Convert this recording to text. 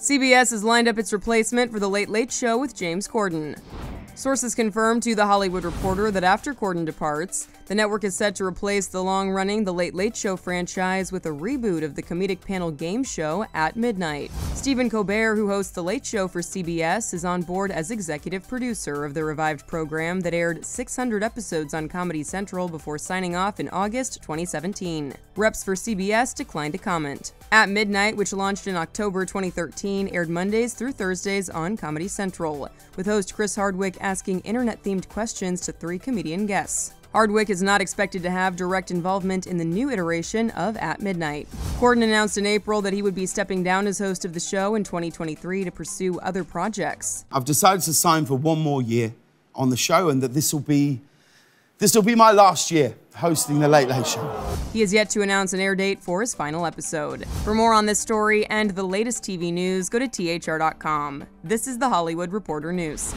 CBS has lined up its replacement for The Late Late Show with James Corden. Sources confirmed to The Hollywood Reporter that after Corden departs, the network is set to replace the long-running The Late Late Show franchise with a reboot of the comedic panel game show @midnight. Stephen Colbert, who hosts The Late Show for CBS, is on board as executive producer of the revived program that aired 600 episodes on Comedy Central before signing off in August 2017. Reps for CBS declined to comment. @midnight, which launched in October 2013, aired Mondays through Thursdays on Comedy Central, with host Chris Hardwick asking internet-themed questions to 3 comedian guests. Hardwick is not expected to have direct involvement in the new iteration of @midnight. Corden announced in April that he would be stepping down as host of the show in 2023 to pursue other projects. I've decided to sign for one more year on the show, and that this will be my last year hosting The Late Late Show. He has yet to announce an air date for his final episode. For more on this story and the latest TV news, go to thr.com. This is The Hollywood Reporter News.